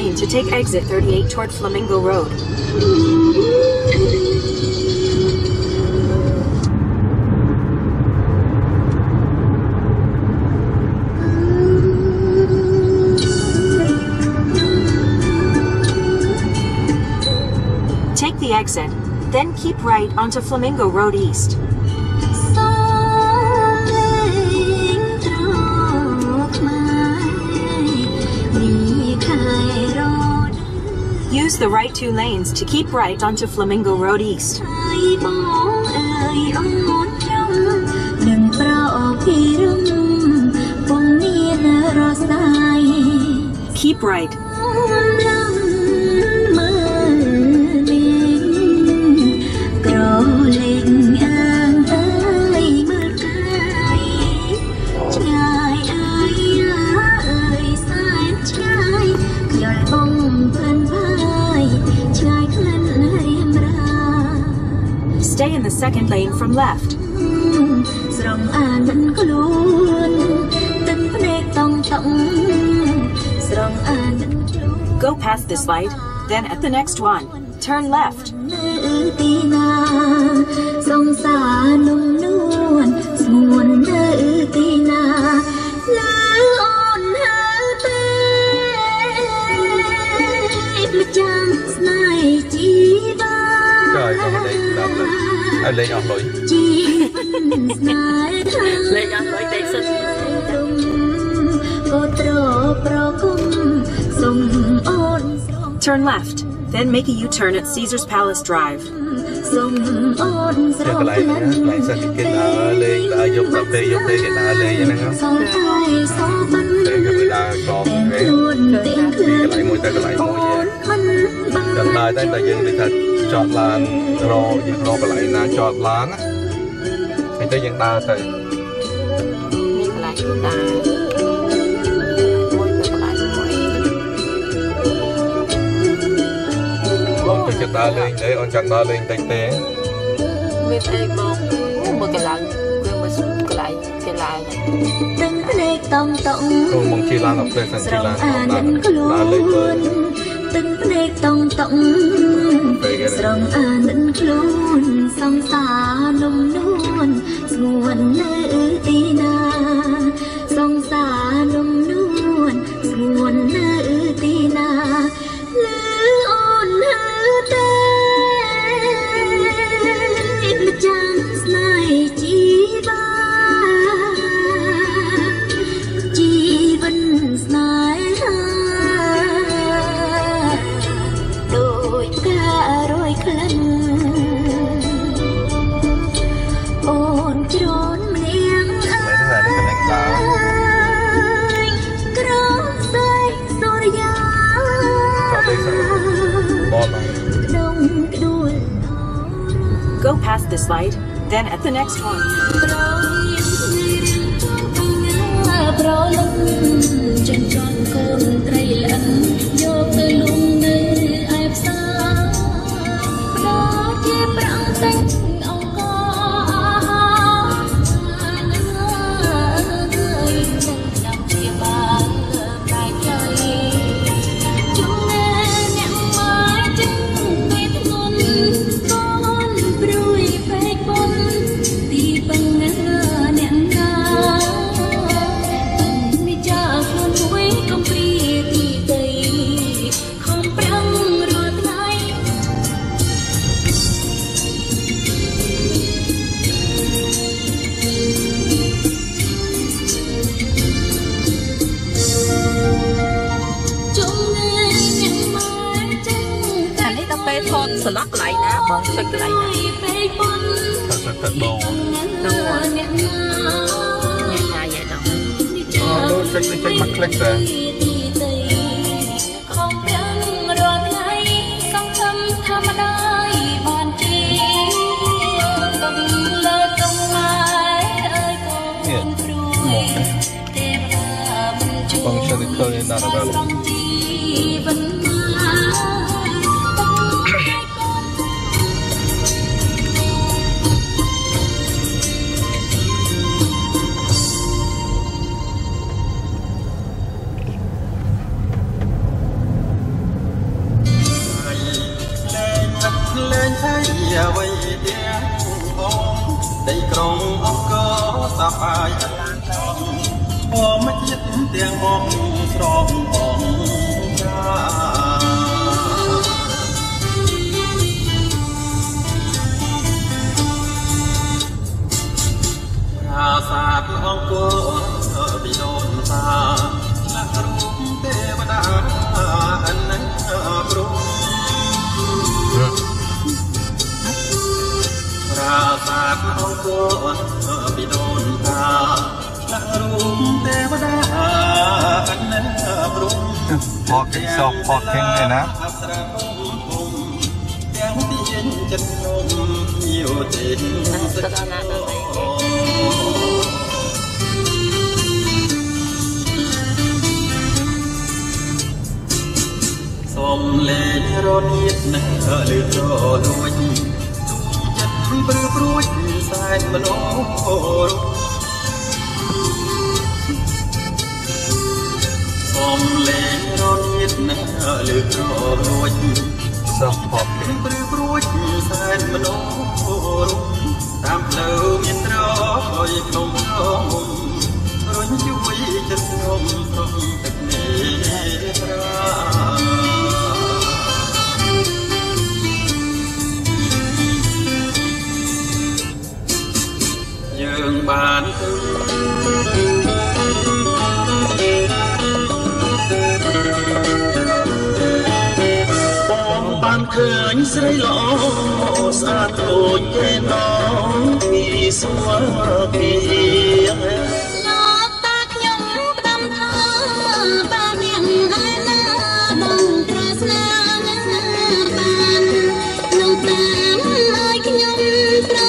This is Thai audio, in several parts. lane to take exit 38 toward Flamingo Road. Take the exit, then keep right onto Flamingo Road East. Use the right two lanes to keep right onto Flamingo Road East. Keep right. Stay in the second lane from left. Go past this light, then at the next one, turn left. Lệnh ông lỗi Lệnh ông lỗi tay sân Turn left, then make a U-turn at Caesar's Palace Drive. Go past this light, then at the next one. ได้กรงออกก็สบายอันนั้นพอมาเย็ดเตียงมองสรองของการาสาดห้องก็บิดอนตาและรูปเทวดาอันนั้นปรุราสาดห้องก็บิดอนตาและรูปเทวดาอันนั้นปรุพอกินสอบพอเข่งเลยนะสมเลนรถเย็ดหนึ่งหรือรอลอยจุ่มจัดปลื้มปลุยสายมโนรสมเลนรถเย็ดหนึ่งหรือรอลอยจุ่มจัดปลื้มปลุยสายมโนรตามเล่ามิตรลอยลมลมรุ่นยุ้ยจัดลมตรงตึกเนรบานบานเคยใส่หล่อสาดโตเจน้องมีสวรรค์มีหลอกตาขยมดำท่าบานยังไงนะบงกระสนาบานน้องตามลอยขยมตรา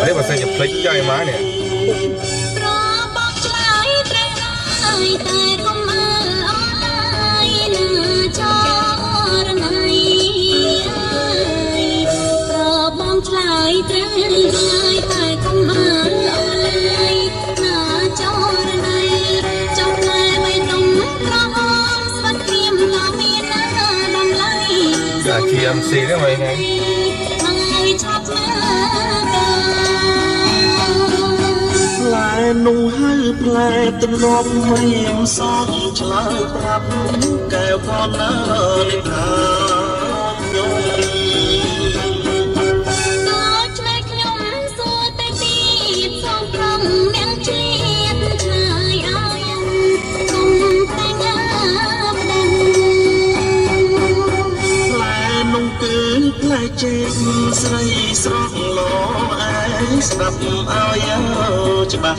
เฮ้ยว่าจะพลิกใจมาเนี่ยเทียมสีได้ไหมไงแผลนุ่งให้แผลตุ่มลมเรียมซ้อนฉลาดปรับแก้วก้อนน้ำตาโยนกอดแม่ขยมสัวแต่ตีสองกลมแมงเจี๊ยบชายอ้ายคงแต่งงานดังแผลนุ่งคืนแผลเจ็บใส่สร้างล้อไอ้สับเอาอย่างจะบัง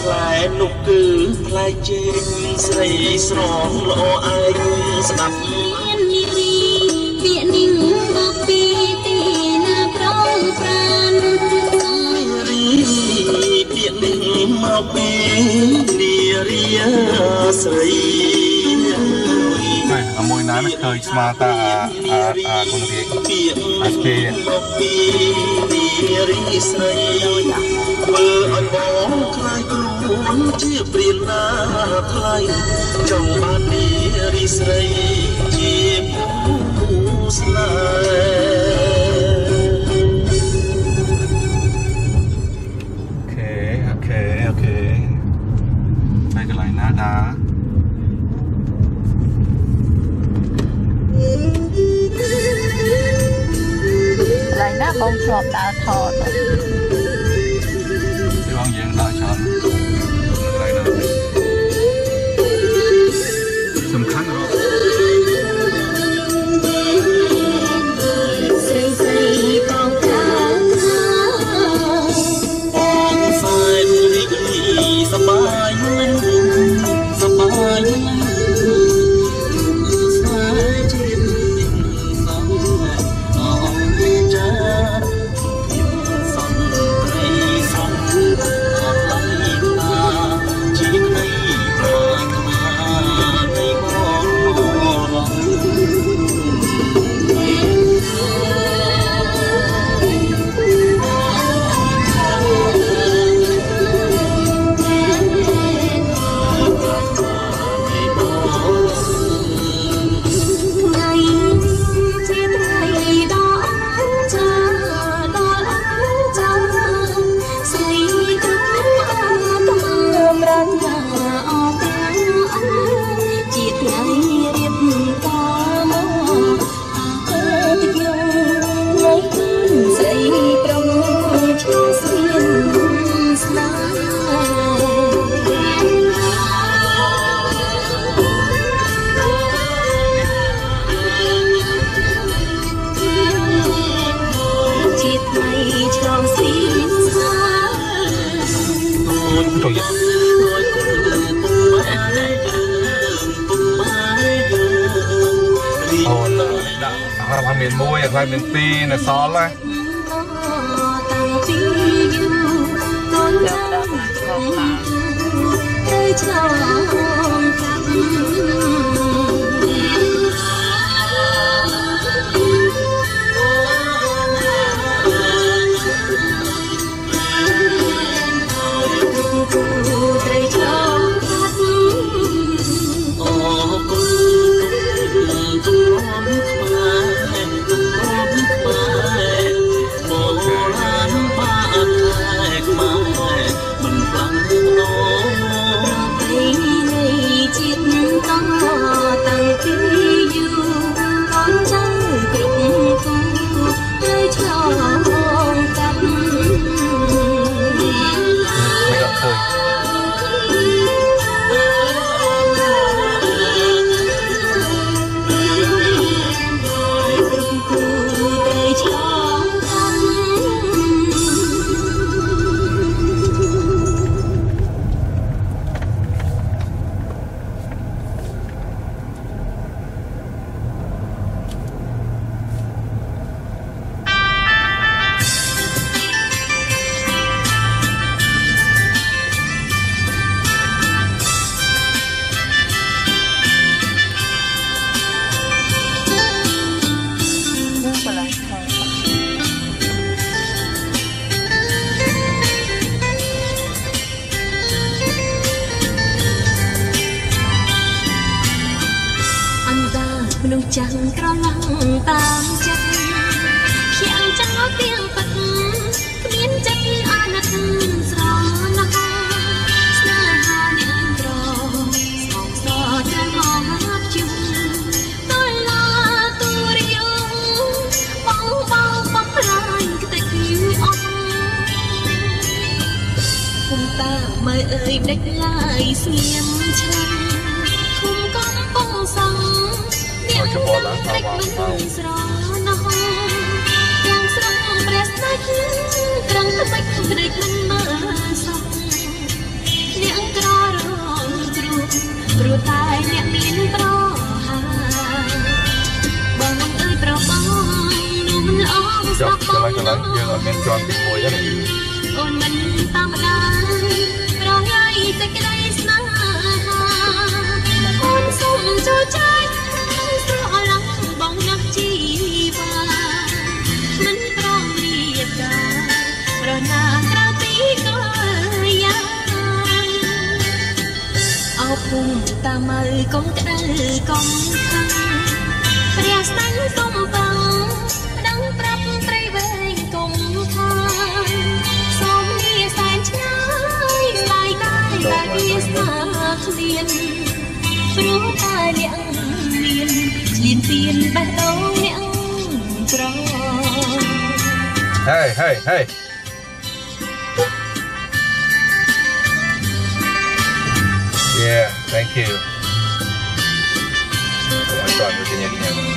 แผลนุกคือแผลเจ็บใส่สร้างล้อไอ้สับไม่เคยมาตาคนเรียกอาสเปย์โอเคไปกันเลยนะดาบองชอบดาวทอดที่บองเย็นดาวชอนอะไรนะสำคัญหรอ เมียนมวยอะไรเมียนตีนะซ้อนเลยThank you.